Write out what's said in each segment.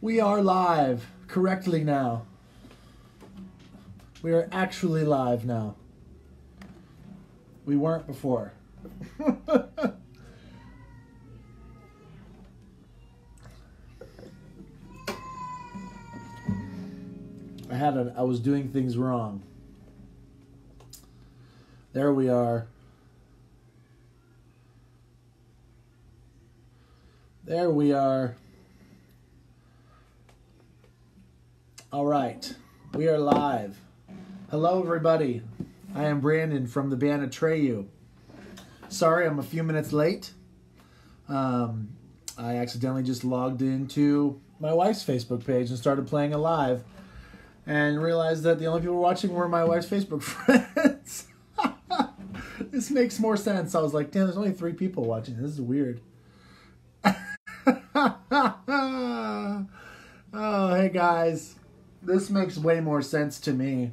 We are live. Correctly now. We are actually live now. We weren't before. I was doing things wrong. There we are. There we are. All right, we are live. Hello, everybody. I am Brandon from the band Atreyu. Sorry, I'm a few minutes late. I accidentally just logged into my wife's Facebook page and started playing a live, and realized that the only people watching were my wife's Facebook friends. This makes more sense. I was like, damn, there's only 3 people watching. This is weird. Oh, hey, guys. This makes way more sense to me.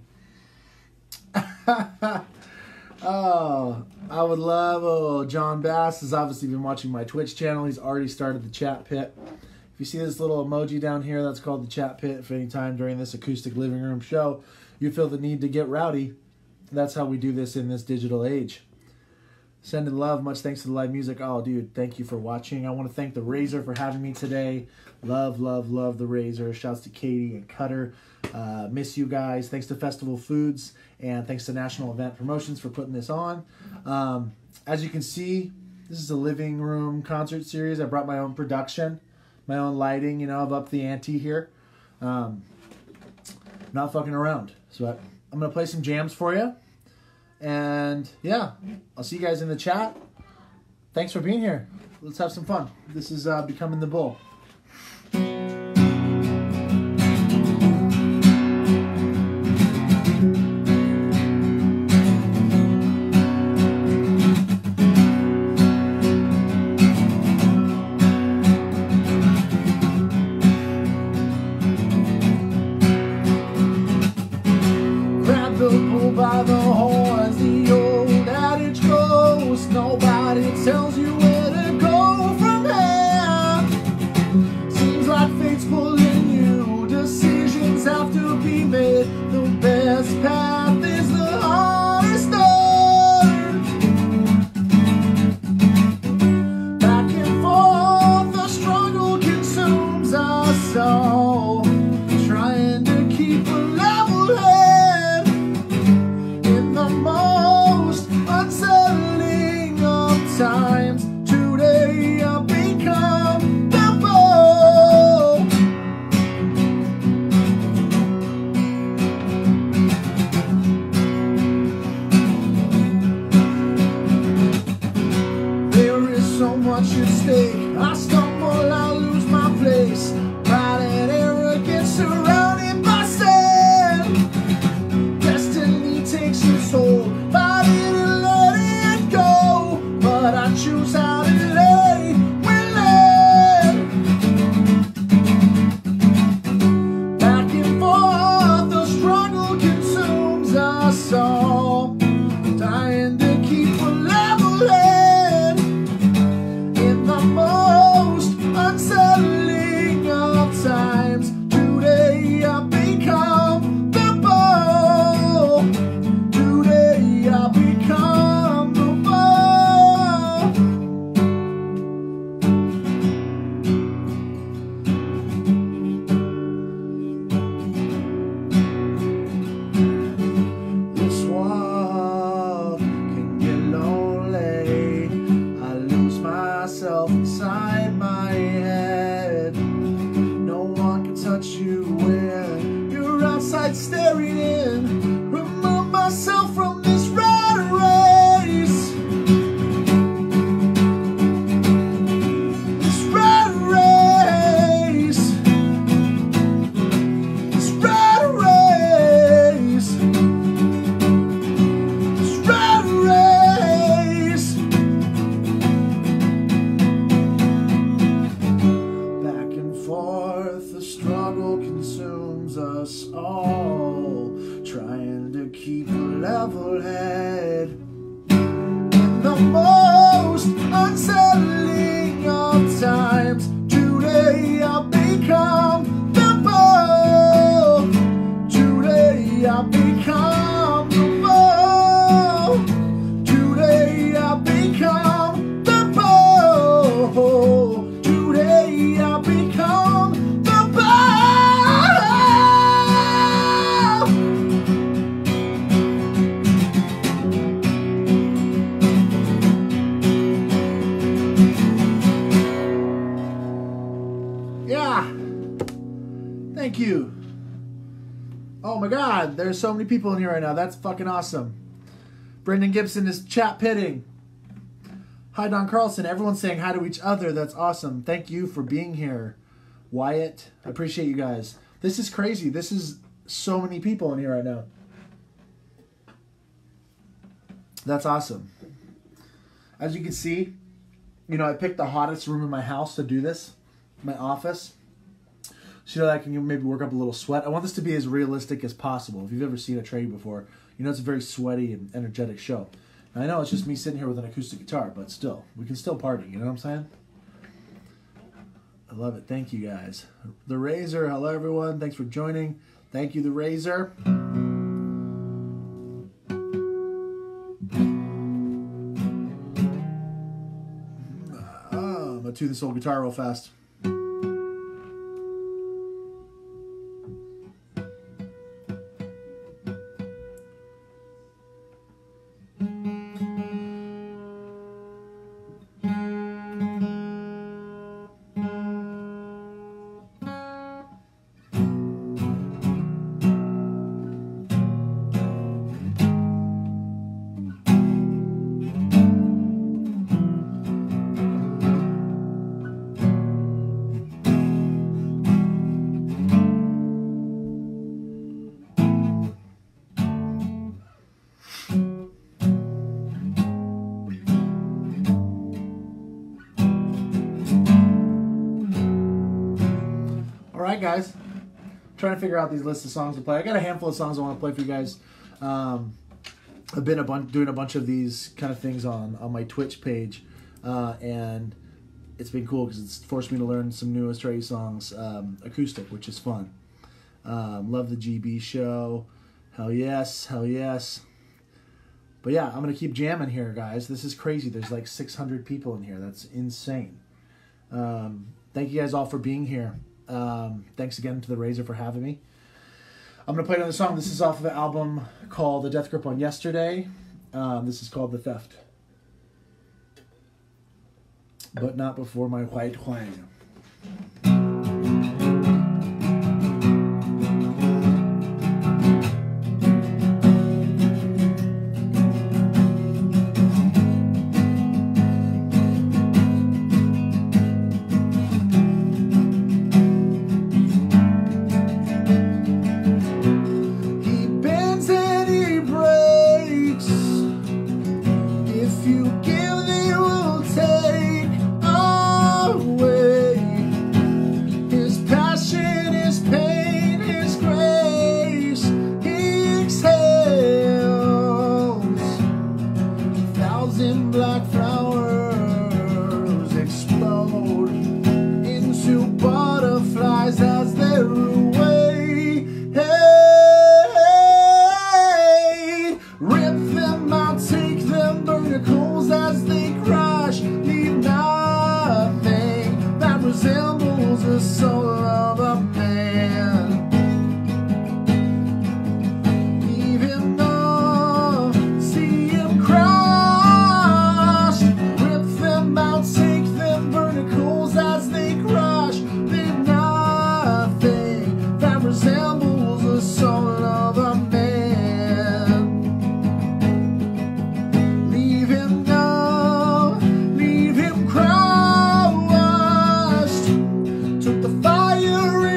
Oh, I would love... Oh, John Bass has obviously been watching my Twitch channel. He's already started the chat pit. If you see this little emoji down here, that's called the chat pit. If any time during this acoustic living room show you feel the need to get rowdy, that's how we do this in this digital age. Sending love. Much thanks to the live music. Oh, dude, thank you for watching. I want to thank The Razor for having me today. Love, love, love The Razor. Shouts to Katie and Cutter. Miss you guys. Thanks to Festival Foods and thanks to National Event Promotions for putting this on. As you can see, this is a living room concert series. I brought my own production. My own lighting, you know, I've upped the ante here. Not fucking around. So I'm going to play some jams for you. And, yeah, I'll see you guys in the chat. Thanks for being here. Let's have some fun. This is Becoming the Bull. Times today I'll become Yeah. Thank you. Oh my God, there's so many people in here right now. That's fucking awesome. Brendan Gibson is chat pitting. Hi, Don Carlson. Everyone's saying hi to each other. That's awesome. Thank you for being here, Wyatt. I appreciate you guys. This is crazy. This is so many people in here right now. That's awesome. As you can see, you know, I picked the hottest room in my house to do this, my office, so that I can maybe work up a little sweat. I want this to be as realistic as possible. If you've ever seen Atreyu before, you know it's a very sweaty and energetic show. I know it's just me sitting here with an acoustic guitar, but still, we can still party, you know what I'm saying? I love it. Thank you, guys. The Razor, hello, everyone. Thanks for joining. Thank you, The Razor. I'm going to tune this old guitar real fast. Guys, trying to figure out these lists of songs to play. I got a handful of songs I want to play for you guys. I've been doing a bunch of these kind of things on my Twitch page, and it's been cool because it's forced me to learn some new Atreyu songs, acoustic, which is fun. Love the GB show. Hell yes, hell yes. But yeah, I'm gonna keep jamming here, guys. This is crazy. There's like 600 people in here. That's insane. Thank you guys all for being here. Thanks again to The Razor for having me. I'm going to play another song. This is off of an album called The Death Grip on Yesterday. This is called The Theft. But not before my white wine. Took the fire in.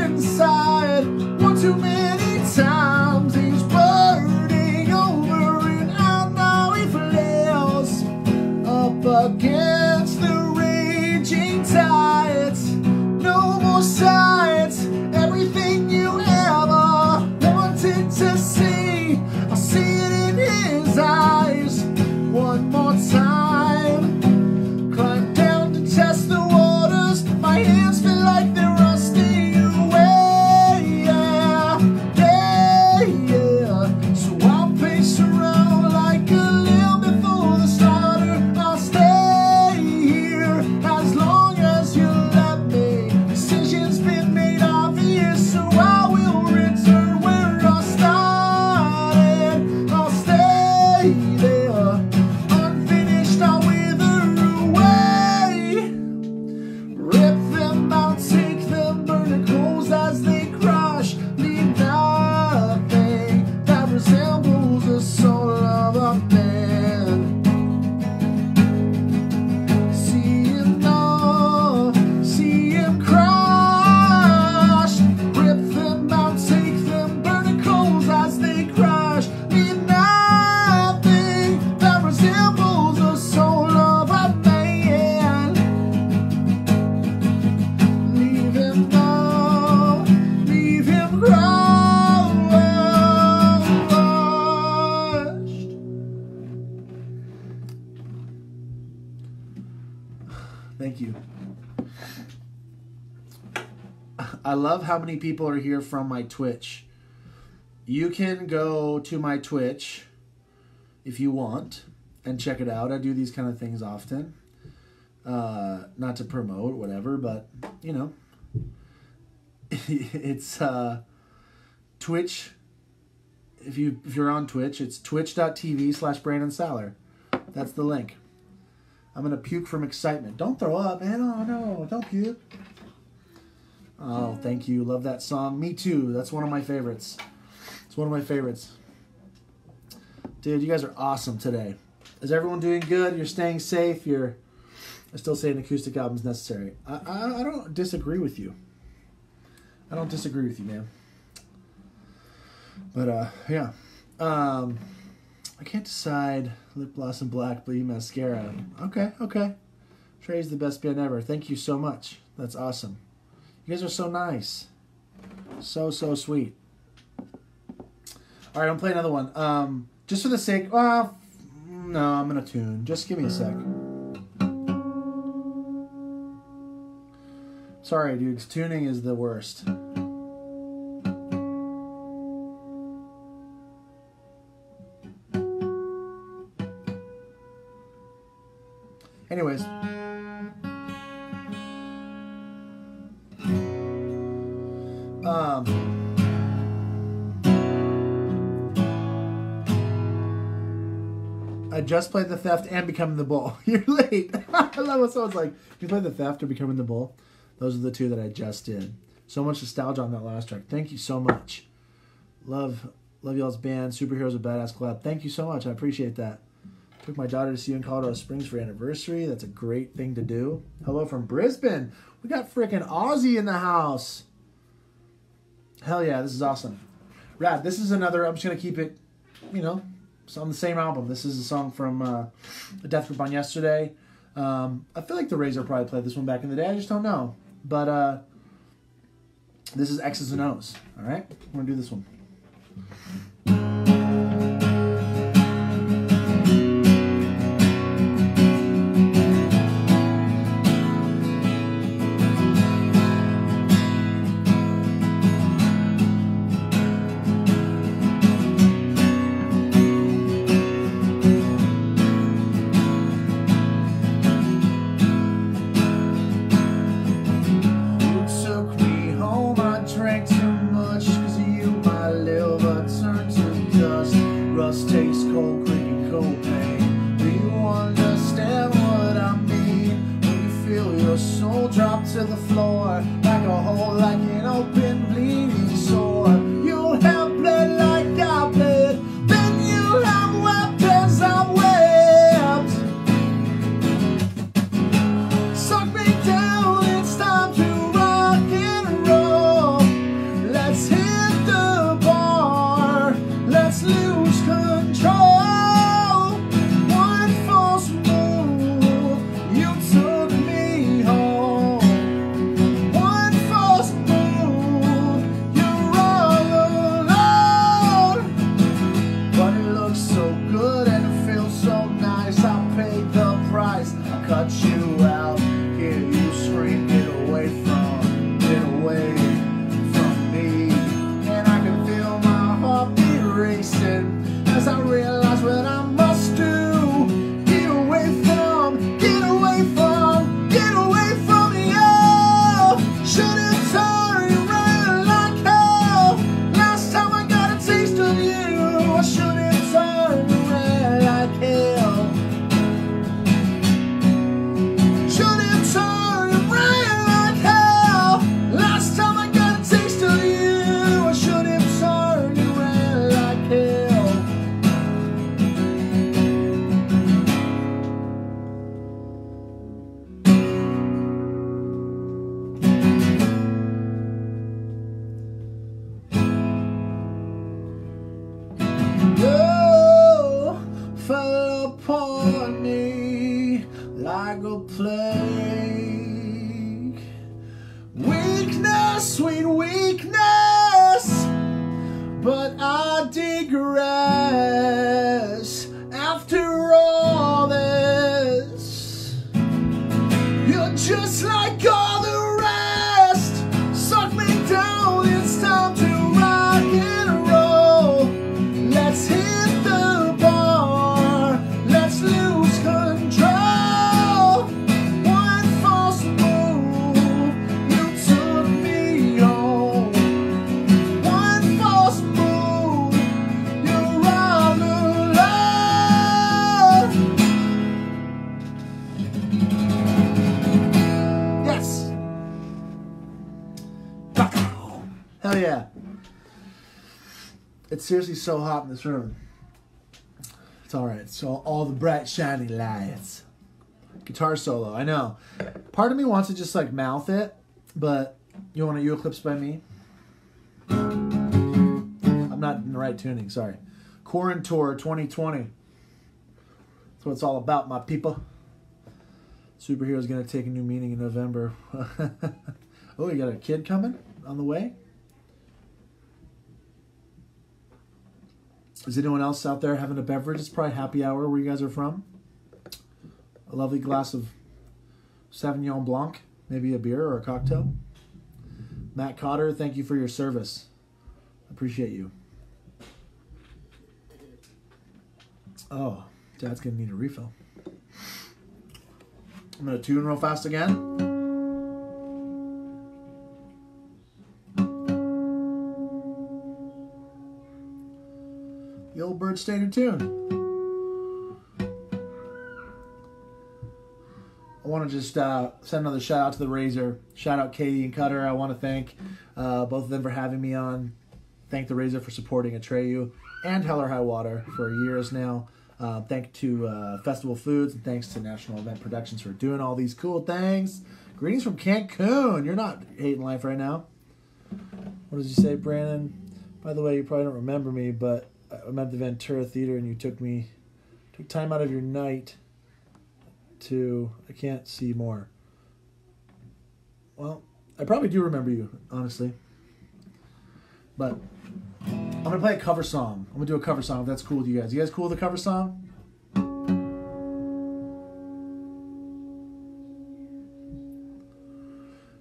I love how many people are here from my Twitch. You can go to my Twitch if you want and check it out. I do these kind of things often. Not to promote, whatever, but, you know. It's Twitch. If you're on Twitch, it's twitch.tv/BrandonSaller. That's the link. I'm going to puke from excitement. Don't throw up, man. Oh, no. Don't puke. Oh, thank you. Love that song. Me too. That's one of my favorites. It's one of my favorites. Dude, you guys are awesome today. Is everyone doing good? You're staying safe. I still say an acoustic album is necessary. I don't disagree with you. I don't disagree with you, man. But, yeah. I can't decide Lip Gloss and Black, Bleed Mascara. Okay, okay. Trey's the best band ever. Thank you so much. That's awesome. You guys are so nice. So, so sweet. All right, I'm playing another one. Just for the sake... no, I'm going to tune. Just give me a sec. Sorry, dudes. Tuning is the worst. Anyways. I just played The Theft and Becoming the Bull. You're late. I love what someone's like. Did you play The Theft or Becoming the Bull? Those are the two that I just did. So much nostalgia on that last track. Thank you so much. Love y'all's band. Superheroes a badass collab. Thank you so much. I appreciate that. Took my daughter to see you in Colorado Springs for your anniversary. That's a great thing to do. Hello from Brisbane. We got freaking Aussie in the house. Hell yeah, this is awesome. Rad, this is another, I'm just going to keep it, you know, on the same album. This is a song from The Death Grip on Yesterday. I feel like The Razor probably played this one back in the day. I just don't know. But this is X's and O's. All right? I'm going to do this one. Just like all the rest, suck me Hell yeah. It's seriously so hot in this room. It's alright. So all the bright, shiny lights. Guitar solo, I know. Part of me wants to just like mouth it, but you want a Euclipse by me? I'm not in the right tuning, sorry. Quarantine Tour 2020. That's what it's all about, my people. Superhero's gonna take a new meaning in November. Oh, you got a kid coming on the way? Is anyone else out there having a beverage? It's probably happy hour where you guys are from. A lovely glass of Sauvignon Blanc, maybe a beer or a cocktail. Matt Cotter, thank you for your service. Appreciate you. Oh, Dad's gonna need a refill. I'm gonna tune real fast again. The old bird stayed in tune. I want to just send another shout out to The Razor. Shout out Katie and Cutter. I want to thank both of them for having me on. Thank The Razor for supporting Atreyu and Hell or Highwater for years now. Thank to Festival Foods, and thanks to National Event Promotions for doing all these cool things. Greetings from Cancun. You're not hating life right now. What did you say, Brandon? By the way, you probably don't remember me, but I'm at the Ventura Theater, and you took time out of your night to, I can't see more. Well, I probably do remember you, honestly. But I'm going to play a cover song. I'm going to do a cover song, if that's cool with you guys. You guys cool with the cover song?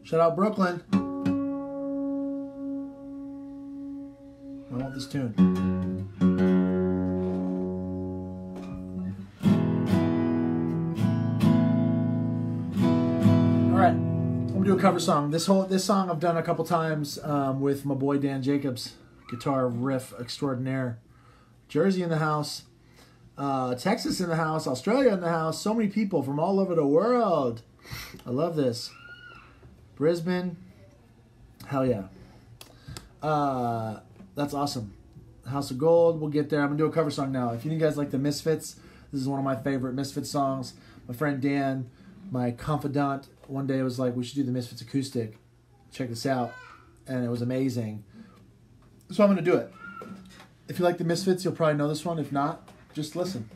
Shout out Brooklyn. I want this tune. Cover song. This song I've done a couple times with my boy Dan Jacobs, guitar riff extraordinaire. Jersey in the house, Texas in the house, Australia in the house. So many people from all over the world. I love this. Brisbane, hell yeah. That's awesome. House of Gold. We'll get there. I'm gonna do a cover song now. If you guys like the Misfits, this is one of my favorite Misfits songs. My friend Dan, my confidant. One day I was like, we should do the Misfits acoustic. Check this out. And it was amazing. So I'm going to do it. If you like the Misfits, you'll probably know this one. If not, just listen.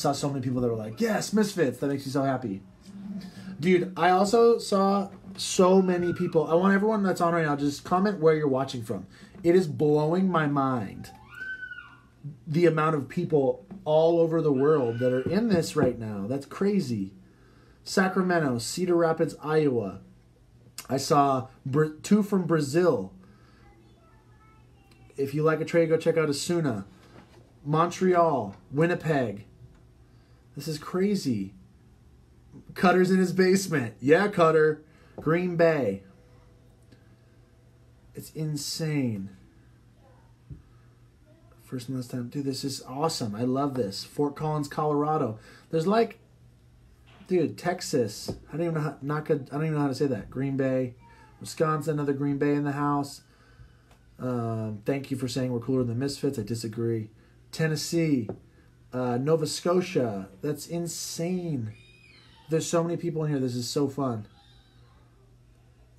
saw so many people that were like, yes, Misfits, that makes you so happy. Dude, I also saw so many people. I want everyone that's on right now, just comment where you're watching from. It is blowing my mind the amount of people all over the world that are in this right now. That's crazy. Sacramento, Cedar Rapids, Iowa. I saw two from Brazil. If you like Atreyu, go check out Asuna. Montreal, Winnipeg. This is crazy. Cutter's in his basement. Yeah, Cutter. Green Bay. It's insane. First and last time. Dude, this is awesome. I love this. Fort Collins, Colorado. There's like, dude, Texas. I don't even know how, not good, I don't even know how to say that. Green Bay. Wisconsin, another Green Bay in the house. Thank you for saying we're cooler than Misfits. I disagree. Tennessee. Nova Scotia. That's insane. There's so many people in here. This is so fun.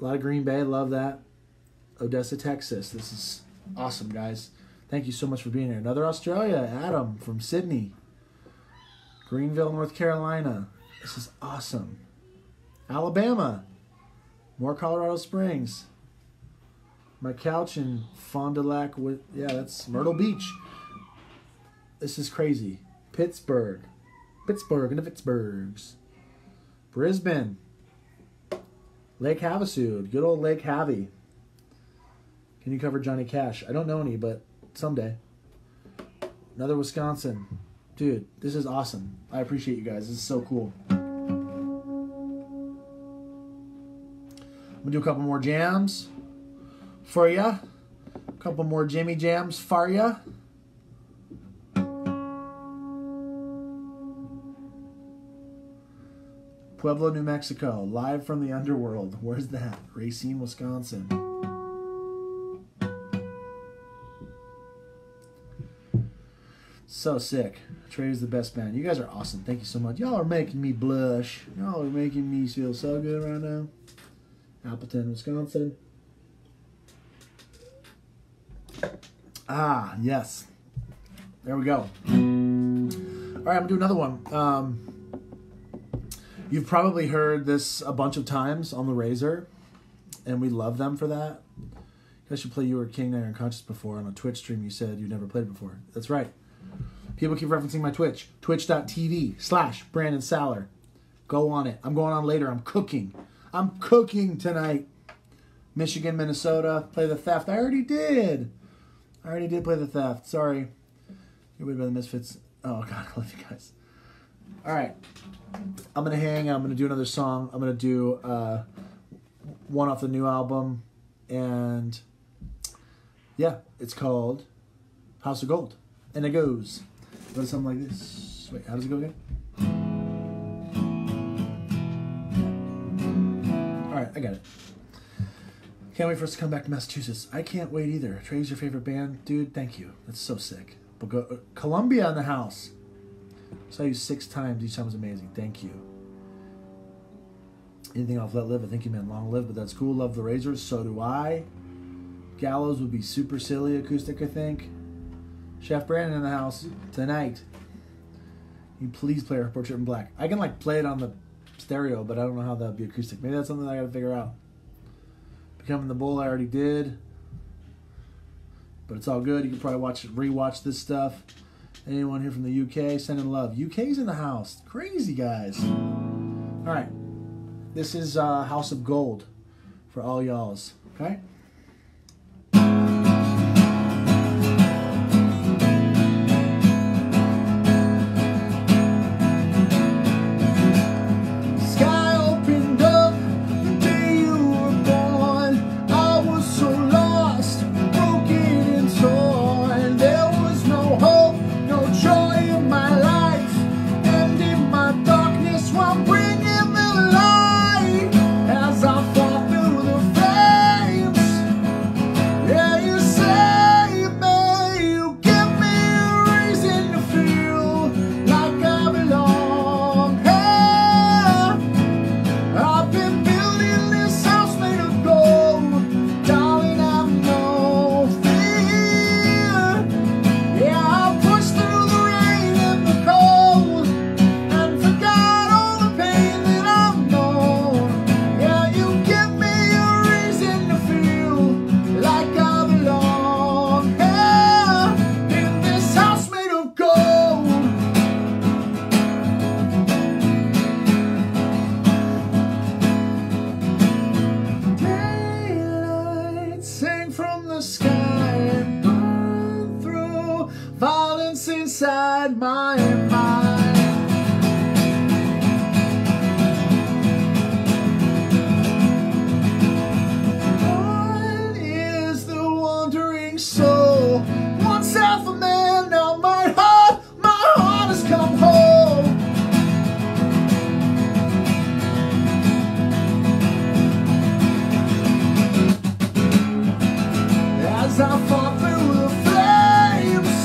A lot of Green Bay. Love that. Odessa, Texas. This is awesome, guys. Thank you so much for being here. Another Australia. Adam from Sydney. Greenville, North Carolina. This is awesome. Alabama. More Colorado Springs. My couch in Fond du Lac. Yeah, that's Myrtle Beach. This is crazy. Pittsburgh. Pittsburgh and the Pittsburghs. Brisbane, Lake Havasu, good old Lake Havy. Can you cover Johnny Cash? I don't know any, but someday. Another Wisconsin. Dude, this is awesome. I appreciate you guys. This is so cool. I'm going to do a couple more jams for ya. A couple more Jimmy jams for ya. Pueblo, New Mexico, live from the underworld. Where's that? Racine, Wisconsin. So sick. Trey's the best band. You guys are awesome. Thank you so much. Y'all are making me blush. Y'all are making me feel so good right now. Appleton, Wisconsin. Ah, yes. There we go. All right, I'm going to do another one. You've probably heard this a bunch of times on The Razor, and we love them for that. You guys should play You Were King, Now You're Unconscious before on a Twitch stream. You said you never played it before. That's right. People keep referencing my Twitch. Twitch.tv/BrandonSaller. Go on it. I'm going on later. I'm cooking. I'm cooking tonight. Michigan, Minnesota. Play The Theft. I already did. I already did play The Theft. Sorry. You're weird by the Misfits. Oh, God. I love you guys. All right. I'm going to hang. I'm going to do another song. I'm going to do one off the new album. And, yeah, it's called House of Gold. And it goes something like this. Wait, how does it go again? All right, I got it. Can't wait for us to come back to Massachusetts. I can't wait either. Trey's your favorite band. Dude, thank you. That's so sick. We'll go, Columbia in the house. Saw you 6 times. Each time was amazing. Thank you. Anything off Let Live? I think you meant Long Live, but that's cool. Love The Razor. So do I. Gallows would be Super Silly acoustic, I think. Chef Brandon in the house tonight. Can you please play her Portrait in Black? I can, like, play it on the stereo, but I don't know how that would be acoustic. Maybe that's something that I got to figure out. Becoming the Bull, I already did. But it's all good. You can probably watch rewatch this stuff. Anyone here from the UK? Sending love. UK's in the house. Crazy, guys. All right. This is House of Gold for all y'alls. Okay? inside my mind. Mine is the wandering soul. Once half a man, now my heart has come whole. As I fought through the flames,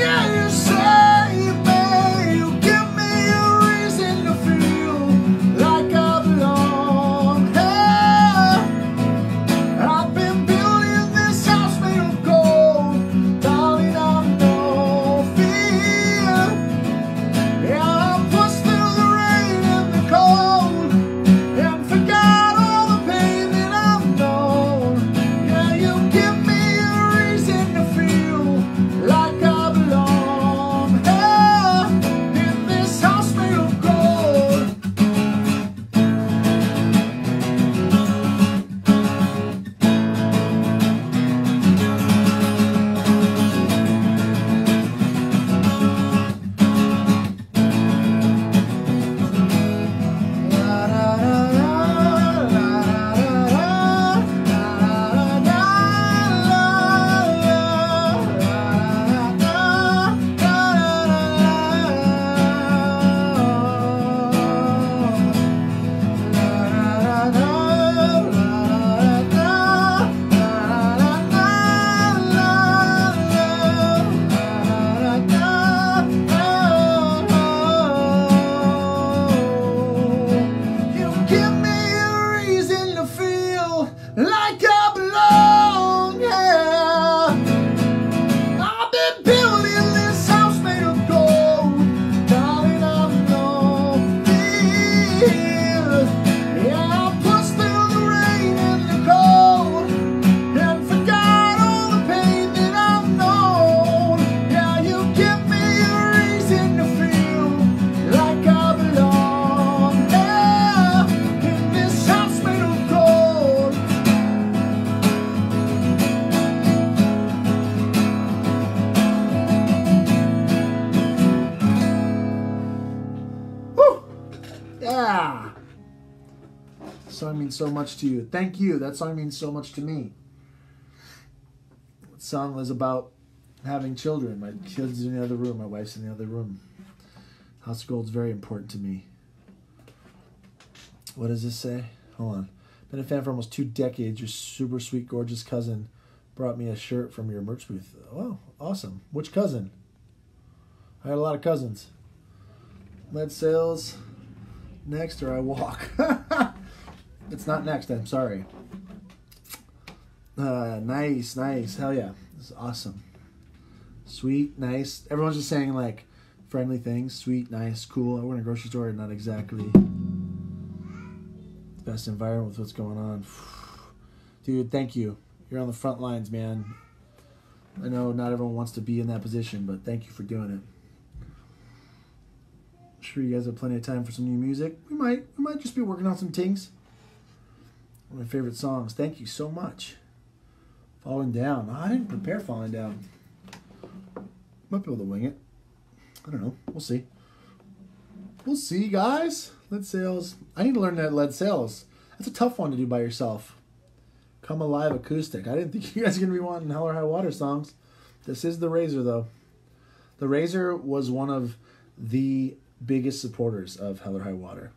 yeah, you saved me. You give me a reason to feel like I belong. Hey, I've been building this house made of gold, darling, I'm no fear. Yeah, I pushed through the rain and the cold, and forgot all the pain that I've known. Yeah, you give me a reason to feel like I belong here in this house made of gold. You give me a reason to feel like I belong, yeah. I've been building this house made of gold, darling, I'm no fear. Yeah, I pushed through the rain and the cold, and forgot all the pain that I've known. Yeah, you give me a reason to feel like I belong, yeah, in this house made of gold. Whew. Yeah. That song means so much to you. Thank you. That song means so much to me. That song was about having children. My kids in the other room. My wife's in the other room. House of Gold's very important to me. What does this say? Hold on. Been a fan for almost 2 decades. Your super sweet, gorgeous cousin brought me a shirt from your merch booth. Oh, awesome. Which cousin? I had a lot of cousins. Lead sales. Next or I walk. It's not next, I'm sorry. Nice, nice. Hell yeah. This is awesome. Sweet, nice. Everyone's just saying like friendly things. Sweet, nice, cool. We're in a grocery store, not exactly the best environment with what's going on. Dude, thank you. You're on the front lines, man. I know not everyone wants to be in that position, but thank you for doing it. Sure you guys have plenty of time for some new music. We might just be working on some things. One of my favorite songs. Thank you so much. Falling down. I didn't prepare falling down. Might be able to wing it. I don't know. We'll see. We'll see, guys. Lead sales. I need to learn that lead sales. That's a tough one to do by yourself. Come Alive acoustic. I didn't think you guys were gonna be wanting Hell or High Water songs. This is The Razor though. The Razor was one of the biggest supporters of Hell or High Water,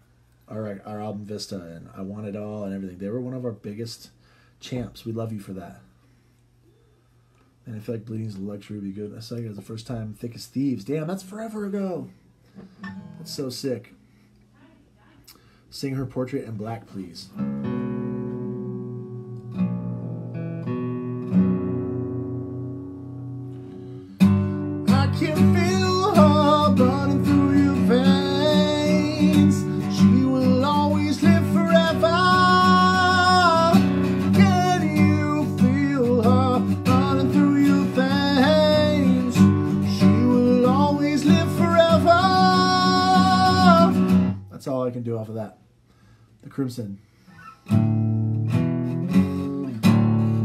our album Vista, and I Want It All and everything. They were one of our biggest champs. We love you for that. And I feel like Bleeding's a Luxury would be good. I saw you guys the first time, Thick as Thieves. Damn, that's forever ago. That's so sick. Sing her Portrait in Black, please. I can feel her burning through veins. She will always live forever. Can you feel her running through your veins? She will always live forever. That's all I can do off of that. The Crimson.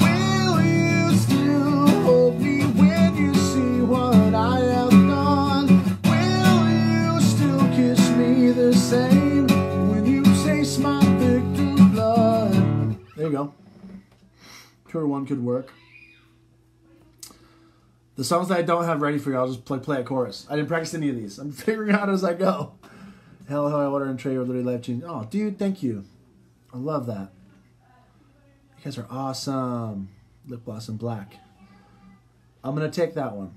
Will you still hold me when you see what I have? Tour one could work. The songs that I don't have ready for you, I'll just play a chorus. I didn't practice any of these. I'm figuring out as I go. Hell or Highwater and Atreyu are literally life-changing. Oh, dude, thank you. I love that. You guys are awesome. Lip Gloss and Black. I'm going to take that one.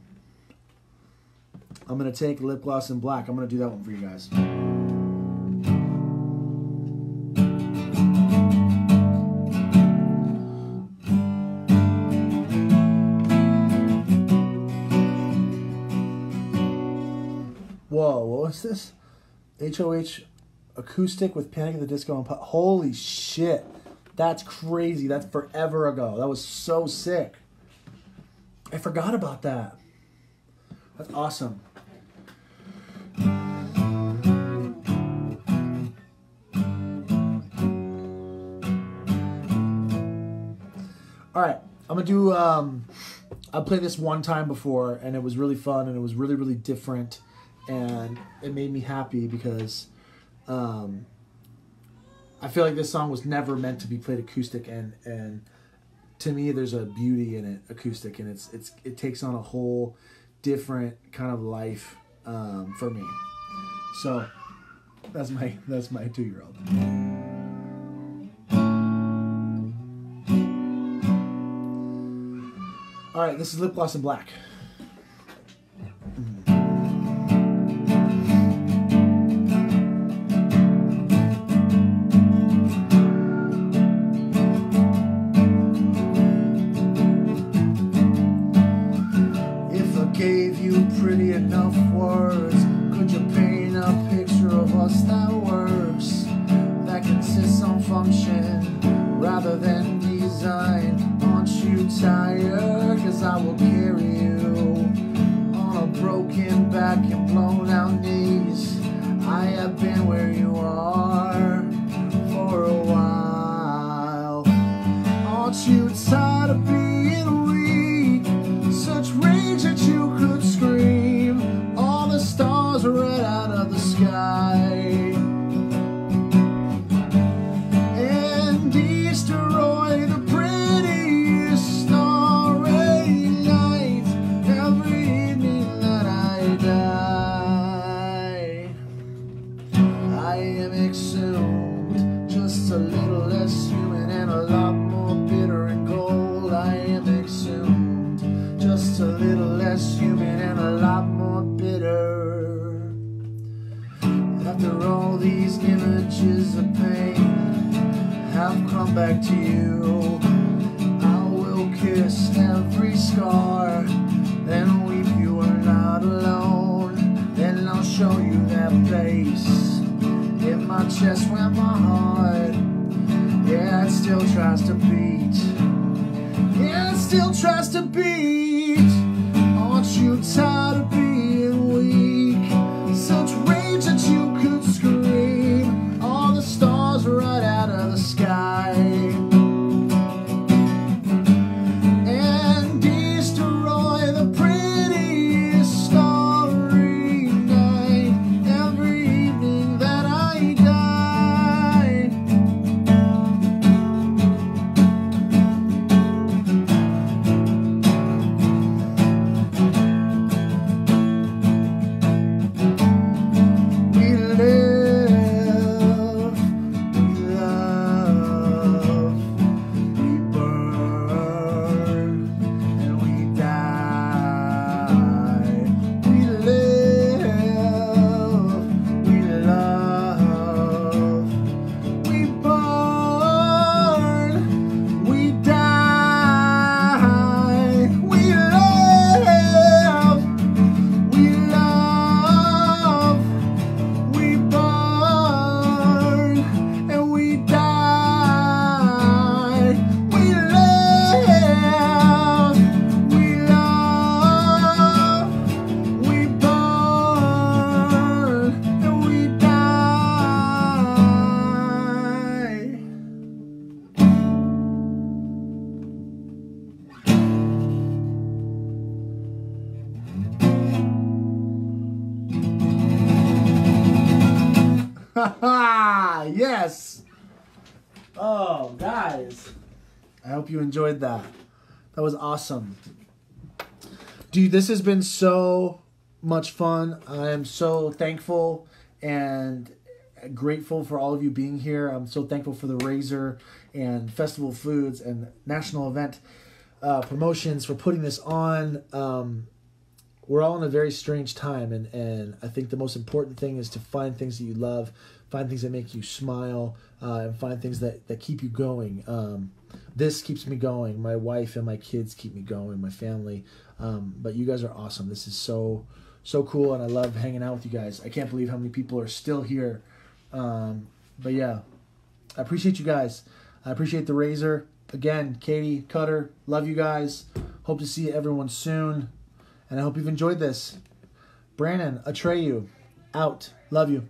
I'm going to take Lip Gloss and Black. I'm going to do that one for you guys. Whoa, what was this? HOH acoustic with Panic at the Disco and holy shit. That's crazy. That's forever ago. That was so sick. I forgot about that. That's awesome. All right, I'm gonna do. I played this one time before, and it was really fun, and it was really, really different, and it made me happy because I feel like this song was never meant to be played acoustic, and to me, there's a beauty in it, acoustic, and it takes on a whole different kind of life for me. So that's my 2-year-old. All right, this is Lip Gloss and Black. I hope you enjoyed that. That was awesome. Dude, this has been so much fun. I am so thankful and grateful for all of you being here. I'm so thankful for The Razor and Festival Foods and National Event Promotions for putting this on. We're all in a very strange time, and I think the most important thing is to find things that you love, find things that make you smile, and find things that keep you going. This keeps me going. My wife and my kids keep me going, my family. But you guys are awesome. This is so cool, and I love hanging out with you guys. I can't believe how many people are still here. But yeah, I appreciate you guys. I appreciate The Razor. Again, Katie, Cutter, love you guys. Hope to see everyone soon. And I hope you've enjoyed this. Brandon, Atreyu, out. Love you.